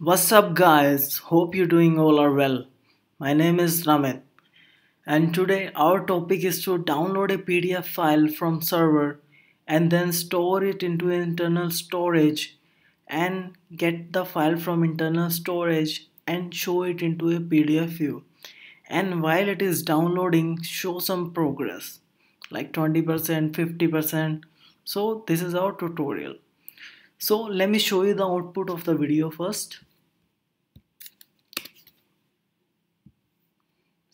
What's up guys, hope you doing all are well. My name is Ramit and today our topic is to download a PDF file from server and then store it into internal storage and get the file from internal storage and show it into a PDF view, and while it is downloading show some progress like 20%, 50%. So this is our tutorial. So let me show you the output of the video first.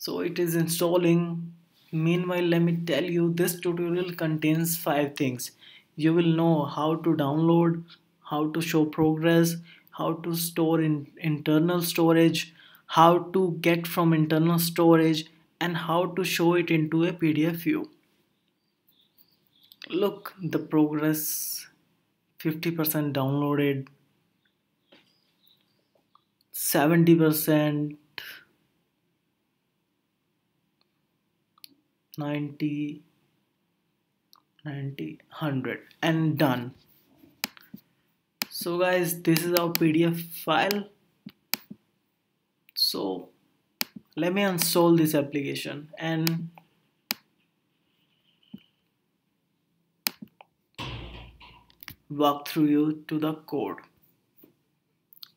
So it is installing. Meanwhile, let me tell you this tutorial contains 5 things. You will know how to download, how to show progress, how to store in internal storage, how to get from internal storage, and how to show it into a PDF view. Look, the progress 50% downloaded, 70%, 90, 100, and done. So guys, this is our PDF file. So let me install this application and walk through you to the code.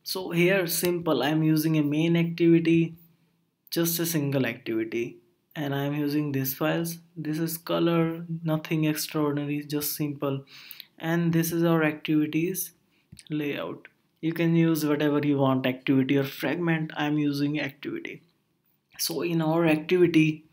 So here, simple, I am using a main activity, just a single activity, and I am using these files. This is color, nothing extraordinary, just simple, and this is our activities layout. You can use whatever you want, activity or fragment. I am using activity. So in our activity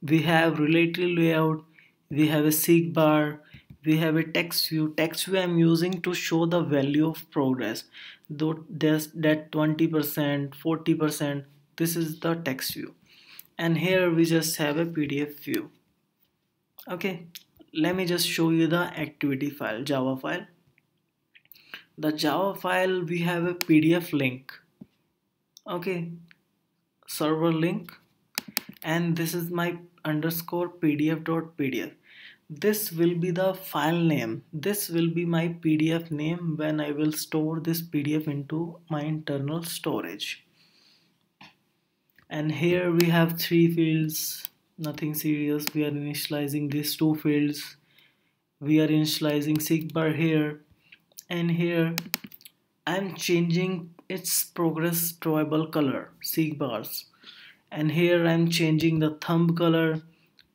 we have related layout, we have a seek bar, we have a text view. Text view I am using to show the value of progress, though there's that 20%, 40%, this is the text view, and here we just have a PDF view. Okay, let me just show you the activity file, Java file. The Java file, we have a PDF link, okay, server link, and this is my underscore pdf.pdf. This will be the file name. This will be my PDF name when I will store this PDF into my internal storage. And here we have 3 fields, nothing serious. We are initializing these 2 fields. We are initializing SeekBar here, and here I am changing its progress drawable color, SeekBars, and here I am changing the thumb color,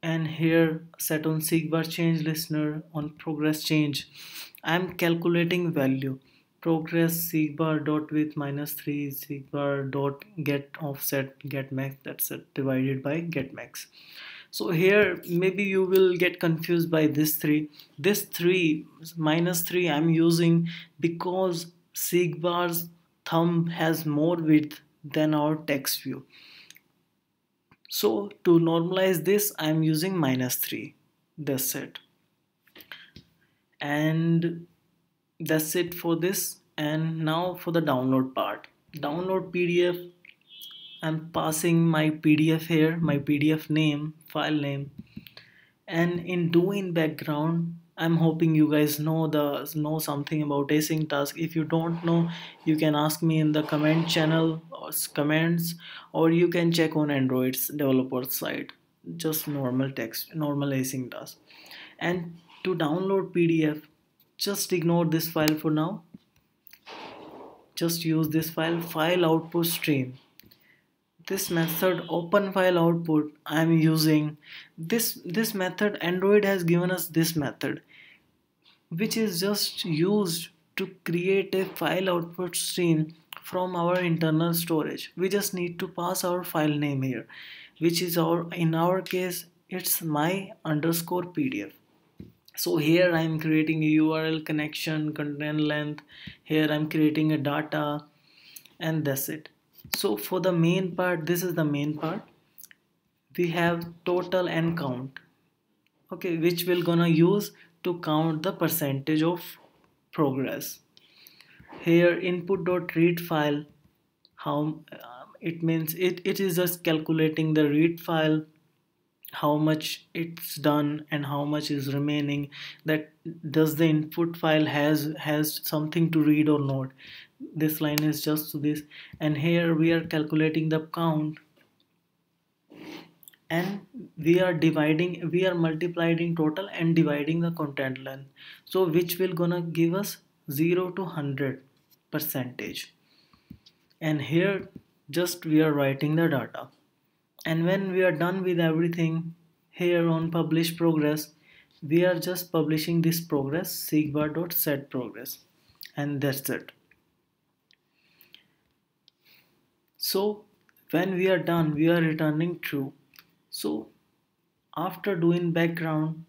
and here set on SeekBar change listener, on progress change. I am calculating value, progress SeekBar dot width -3, SeekBar dot get offset, get max, that's it, divided by get max. So here maybe you will get confused by this 3. This 3 -3 I am using because SeekBar's thumb has more width than our text view. So to normalize this I am using -3, that's it, and that's it for this. And now for the download part, download PDF, I am passing my PDF here, my PDF name, file name, and in doing background I am hoping you guys know something about AsyncTask. If you don't know, you can ask me in the comment channel or comments, or you can check on Android's developer site, just normal text, normal AsyncTask. And to download PDF, just ignore this file for now, just use this file, file output stream. This method open file output I am using, this method Android has given us, this method which is just used to create a file output stream from our internal storage. We just need to pass our file name here, which is in our case it's my underscore PDF. So here I am creating a URL, connection, content length, here I am creating a data, and that's it. So for the main part, this is the main part, we have total and count, okay, which we're gonna use to count the percentage of progress. Here input.read file, how it means it is just calculating the read file, how much it's done and how much is remaining, that does the input file has something to read or not. this line is just this, and here we are calculating the count, and we are dividing, we are multiplying total and dividing the content length, so which will gonna give us 0 to 100%. And here just we are writing the data, and when we are done with everything, here on publish progress we are just publishing this progress, SeekBar.setProgress, and that's it. So when we are done, we are returning true. So after doing background,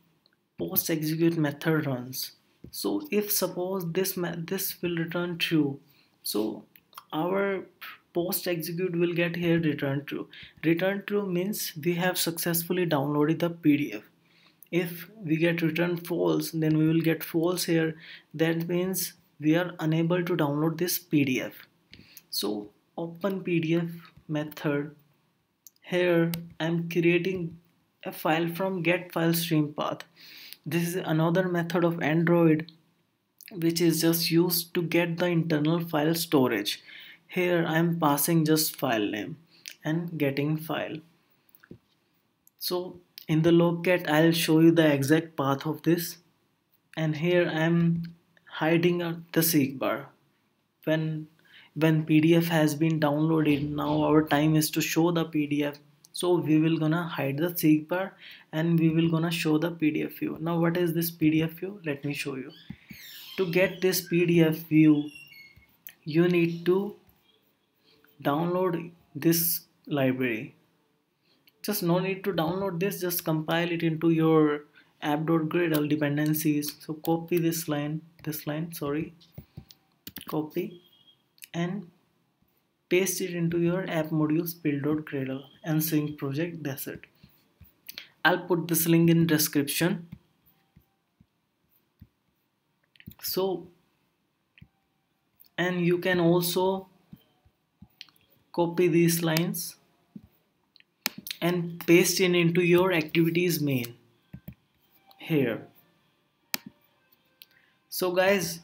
post execute method runs. So if suppose this will return true, so our post execute will get here return true. Return true means we have successfully downloaded the PDF. If we get return false, then we will get false here. That means we are unable to download this PDF. So open PDF method. Here I am creating a file from get file stream path. This is another method of Android which is just used to get the internal file storage. Here I am passing just file name and getting file. So in the Logcat I'll show you the exact path of this, and here I'm hiding the SeekBar. When PDF has been downloaded, now our time is to show the PDF, so we will gonna hide the SeekBar and we will gonna show the PDF view. Now what is this PDF view? Let me show you. To get this PDF view, you need to download this library. Just no need to download this, just compile it into your app.gradle dependencies. So copy this line, copy and paste it into your app modules build.gradle and sync project. That's it. I'll put this link in description. So, and you can also copy these lines and paste it into your activities main here. So guys,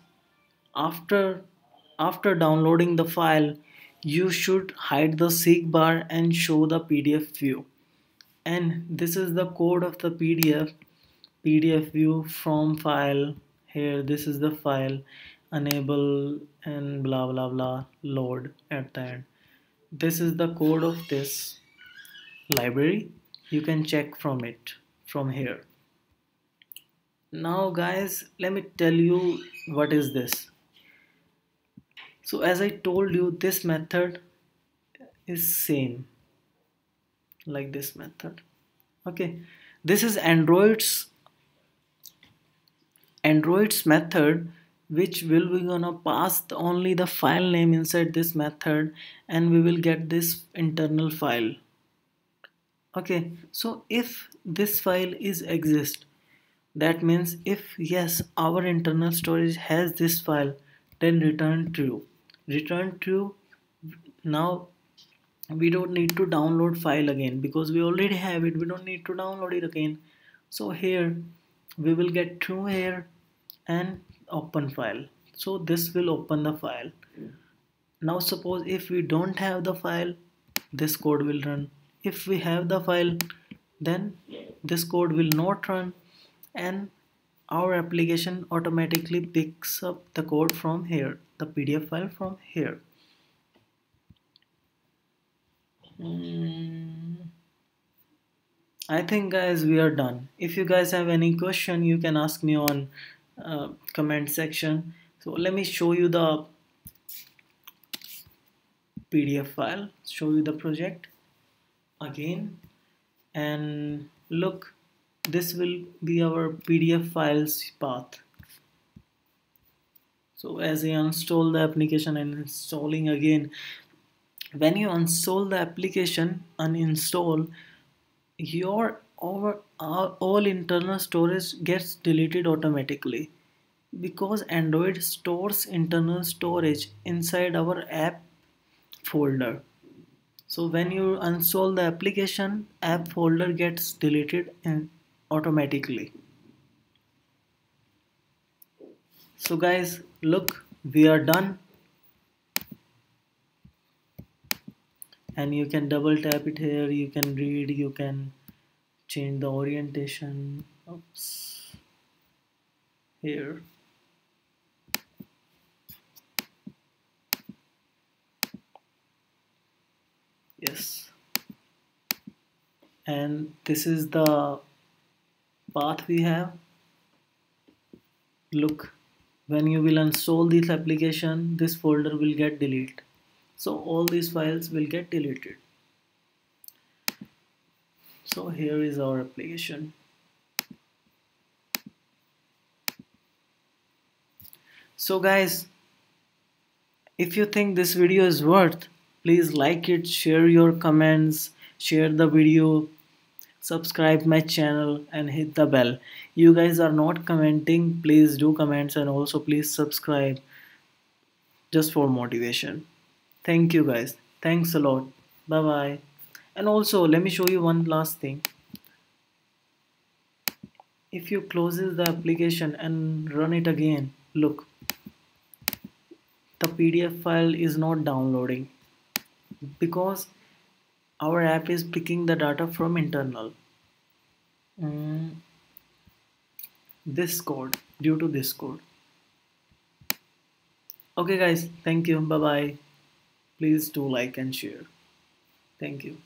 after downloading the file, you should hide the SeekBar and show the PDF view. And this is the code of the PDF view from file. Here this is the file, enable and blah blah blah load at the end. This is the code of this library. You can check from it from here. Now guys, let me tell you what is this. So as I told you, this method is same like this method. Okay, this is Android's method, which will be gonna pass only the file name inside this method, and we will get this internal file. Okay, so if this file is exist, that means if yes, our internal storage has this file, then return true. Return true. Now we don't need to download file again because we already have it. We don't need to download it again. So here we will get true here and open file. So this will open the file. Now suppose if we don't have the file, this code will run. If we have the file, then this code will not run, and our application automatically picks up the code from here, the PDF file from here. I think guys we are done. If you guys have any question, you can ask me on comment section. So let me show you the PDF file, show you the project again, and look, this will be our PDF files path. So as I install the application and installing again, when you install the application and uninstall, your all internal storage gets deleted automatically, because Android stores internal storage inside our app folder. So when you uninstall the application, app folder gets deleted and automatically. So guys, look, we are done. and you can double tap it here, you can read, you can change the orientation. Oops. Here. Yes. And this is the path we have. Look, when you will uninstall this application, this folder will get deleted. So all these files will get deleted. So here is our application. So guys, if you think this video is worth, please like it, share your comments, share the video, subscribe my channel and hit the bell. You guys are not commenting, please do comments, and also please subscribe just for motivation. Thank you guys, thanks a lot, bye bye. And also let me show you one last thing. If you close the application and run it again, look, the PDF file is not downloading because our app is picking the data from internal this code, due to this code. Okay guys, thank you, bye bye. Please do like and share. Thank you.